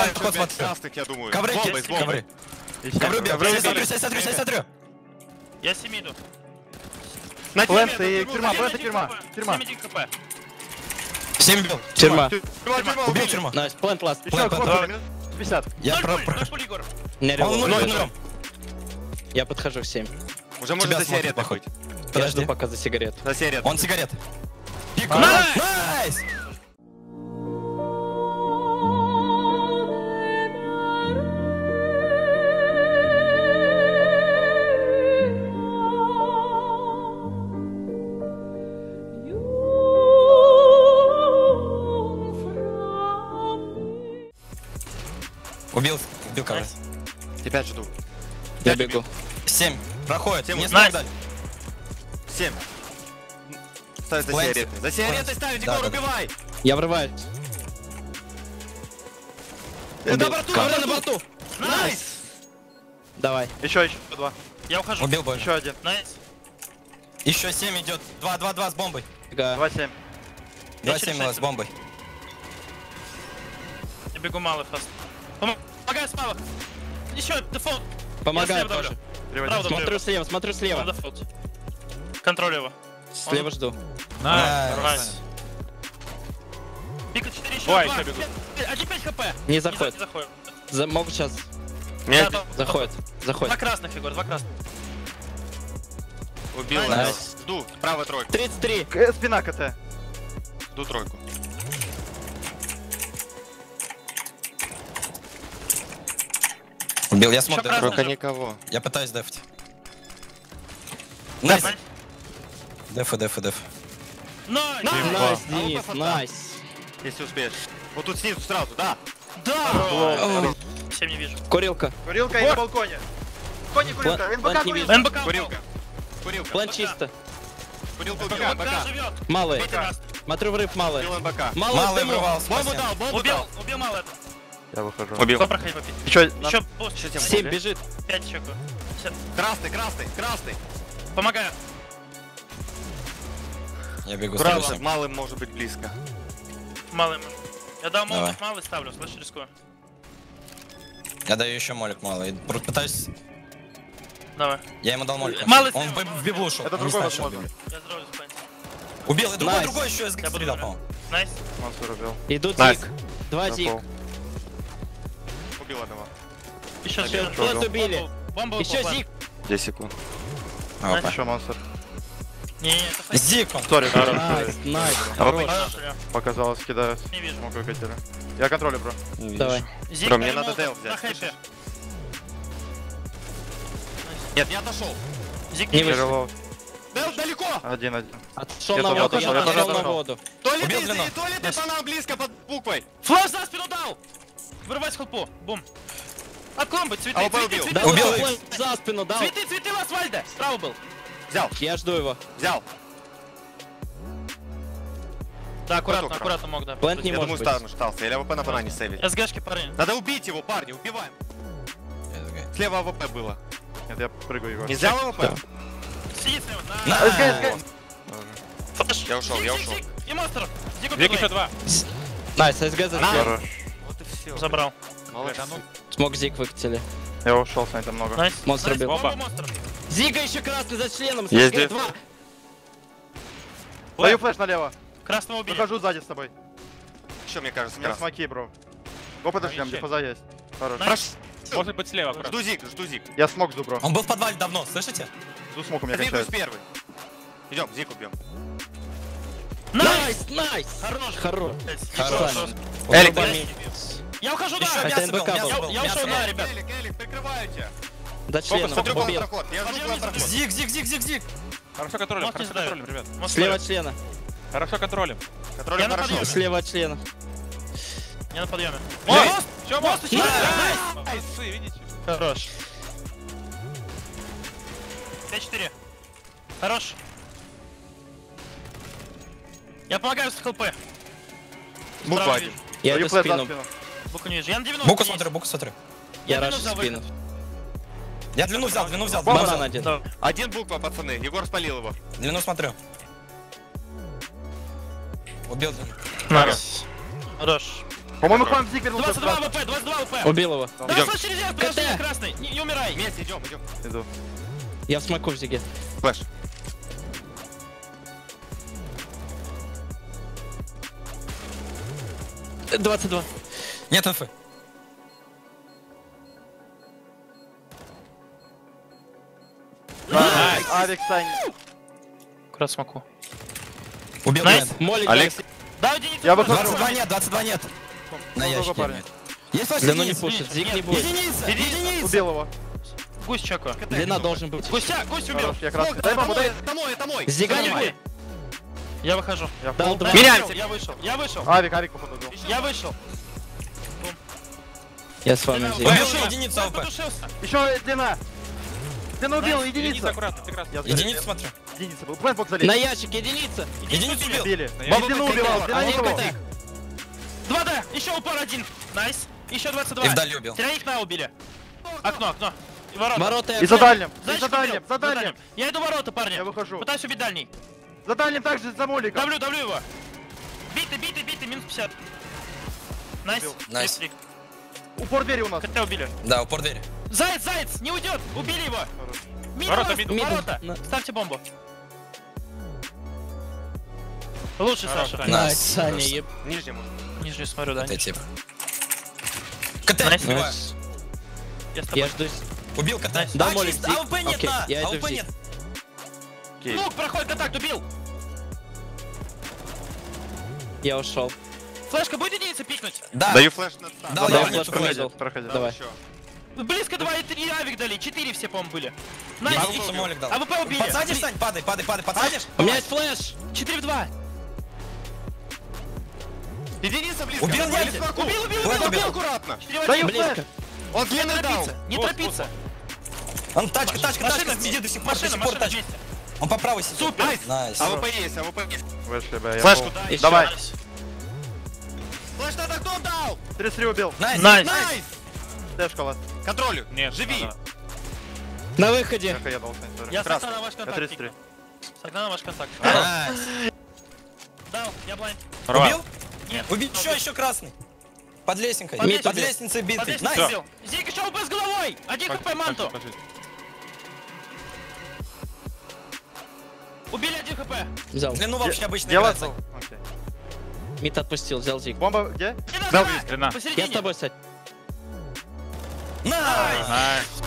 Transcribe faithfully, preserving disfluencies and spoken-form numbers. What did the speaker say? Давай, вход смотри. Я думаю. Ковры, бомбы, ковры. Ковры, ковры. Я смотрю, я смотрю, я смотрю. Я семи иду. Лэнд и тюрьма, лэнд и тюрьма. Тюрьма. семь бил. Тюрьма. Убил тюрьму. Найс, плент ласт. пятьдесят. Я пропал. Ноль. Я подхожу в семь. Уже можно за сигареты хоть. Я жду пока за сигарет. За сигарет. Он сигарет. Пик. Найс. Убил, убил кого-то. Тебя жду. Я бегу. семь. Проходит. Не знаю. семь. Ставь за сигареты. За сигареты ставить, Егор, убивай! Я врываюсь. На борту, на борту! Найс! Давай. Еще, еще два. Я ухожу. Убил больше. Еще один. Найс. Еще семь идет. два-два-два с бомбой. два-семь. два-семь с бомбой. Я бегу малый фаст. Помогаю справа. Еще дефолт. Помогаю тоже. Смотрю слева, смотрю слева. Контроль его. Слева жду. Найс. Пика четыре еще. Ой, еще бегут. один-пять хп. Не заходит. Могут сейчас. Заходит. Заходит. Два красных, Егор, два красных. Убил. Найс. Жду. Правая тройка. тридцать три. Спина КТ. Жду тройку. Убил, я смотрю. Только никого. Я пытаюсь дефать. Найс. Деф, деф, деф. Найс! Найс, Денис, найс. Если успеешь. Вот тут снизу сразу, да? Да! Всем не вижу. Курилка. Курилка и на балконе. Кони, курилка. НБК, курилка. НБК, курилка. Курилка. План чисто. Курилка убил, НБК. Малый. Смотрю врыв, малый. Малый врывался. Бомбу дал, бомбу дал. Убил малый. Я выхожу. Убил. Кто проходит попить? Еще, еще плюс. семь бежит. пять еще. Красный, красный, красный. Помогаю. Я бегу. Правда, малый может быть близко. Малый может. Я дал молик малый, ставлю, слышишь, рискую. Я даю еще молик малый. Просто пытаюсь... Давай. Я ему дал молик. Малый. Он в библу ушел. Это другой возможно. Я здоровье спать. Убил, и другой, другой еще из ГК стрелял, по-моему. Найс. Мансур убил. Идут дик. Два дик. Убил одного. Еще зик. Плот убили. Еще зик. десять секунд. Еще монстр. Не, не, это зик, он. Сори, найс, найс. Показалось, кидают. Не вижу. Могу катеры. Я контролю, бро. Давай. Зик, бро, мне надо дейл взять. Нет, я отошел. Зик не вышел. Дейл далеко. один-один. Отошел на воду, я отошел на воду. То ли ты, то ли ты фанал близко под буквой. Флэш за спину дал. Вырывать хлопу, бум. От клумбы, цветы, цветы, цветы. Убил их. За спину дал. Цветы, цветы, Ласвальда. Справа был. Взял. Я жду его. Взял. Да, аккуратно, Поток, аккуратно мог, да. Плент не может быть. Я думаю, штался. Или АВП на бана не сейвили. СГшки, парни. Надо убить его, парни, убиваем. Слева АВП было. Нет, я прыгаю его. Не взял АВП? Да. Сидит слева. На. СГ, СГ. Я ушел, я ушел. И монстр. Вик еще два. Найс, СГ забрал. Забрал. Молодец. Смог зиг выкатили. Я ушел, с ней-то много. Найс. Монстр убил. Зига еще красный за членом. Есть здесь. Даю флеш налево. Красного убили. Прохожу сзади с тобой. Еще мне кажется, меня смоки, бро. Го подождем, дефоза есть. Хорош. Может быть слева. Жду зиг, жду зиг. Я смог жду, бро. Он был в подвале давно, слышите? Жду смог у меня кончается. Первый. Идем, зиг убьем. Найс, найс. Хорош, хорош. Хорош. Элик, я ухожу, да. Я ушел, да, ребят. Элик, Элик, прикрывайте. Да членом, убил. Зиг, зиг, зиг, зиг, зиг. Хорошо контролим, хорошо контролим, ребят. Слева от члена. Хорошо контролим. Контролим хорошо. Слева от члена. Я на подъеме. Мост! Че, мост? Айсы, видите? Хорош. пять-четыре. Хорош. Я помогаю с хлп. Буква один. Я в спину. Буку не вижу. Я на девяносто. Буку смотрю, буку смотрю. Я рашу спину. Я длину взял, длину взял. Банан один. Один буква, пацаны. Егор спалил его. Длину смотрю. Убил длину. Хорош. Хорош. По-моему, Хлам Зик вернулся. двадцать два ВП, двадцать два ВП. Убил его. Да, слышь, через я, подожди, красный. Не, не умирай. Вместе идем, идем. Иду. Я в смоку в Зиге. Флэш. двадцать два. Нет инфы. Найс. Алекс, Сань. Куда смоку? Убил. Найс. Алекс. Да, уйди, я бы двадцать два нет, двадцать два нет. На ящике нет. Есть лошадь? Да ну не пушит, Зиг не будет. Единица, единица. Убил его. Гусь чака. Длина должен быть. Гуся, гусь убил. Дай бабу, дай. Это мой, это мой. Зига не будет. Я выхожу. Меняемся. Я вышел, я вышел. Авик, Авик походу убил. Я вышел. Я с вами, Зиг. Убил единицу АВП. Еще длина. Длина убил, единица. Единица, смотрю. Единица был. На ящик, единица. Единицу убил. Длину убивал, длину убивал. два дэ, еще упор один. Найс. Еще двадцать два. И вдаль убил. Троих на убили. Окно, окно. И ворота. Ворота. И за дальним. За дальним, за дальним. Я иду ворота, парни. Я выхожу. Пытаюсь убить дальний. За дальним также за моликом. Давлю, давлю его. Биты, биты, биты, минус пятьдесят. Найс. Найс. Упор двери у нас. КТ убили. Да, упор двери. Заяц, заяц, не уйдет. Убили его. Ворота, миду, ворота. Ставьте бомбу. Лучше, Саша. Найс, Саня, еб. Нижний можно. Нижний смотрю, да. КТ, найс. Я ждусь. Убил КТ. Да, молик. АВП нет, да. АВП нет. Лук, проходит контакт, убил. Я ушел. Флешка, будет единица пикнуть? Да. Даю флеш на стан. Да, я флеш проходил. Проходил. Давай. Близко два и три авик дали, четыре все, по-моему, были. Найс, АВП убили. Подсадишь, Сань? Падай, падай, падай, подсадишь. У меня есть флеш. четыре в два. Единица близко. Убил, я убил, убил, убил, убил, аккуратно. Даю флеш. Он не торопится, не торопится. Он тачка, тачка, тачка, сидит до сих пор, до сих пор тачка. Он по правой сидит. Супер. Найс. АВП есть, АВП есть. Вышли бы, я... Флешку дай. Давай. Флеш надо, кто дал? тридцать три убил. Найс. Найс. Дэшка вас. Контролю. Нет. Живи. На выходе. Я с окна на ваш контакт. С окна на ваш контакт. Найс. Дал, я блайн. Убил? Нет. Убить еще, еще красный. Под лестницей. Под лестницей битый. Найс. Зик еще АВП с головой. Один КП манту. Убили один ХП! Взял. Длину вообще обычно играется. Окей. Мид отпустил, взял Зиг. Бомба где? Взял. Я с тобой, Сань. Найс!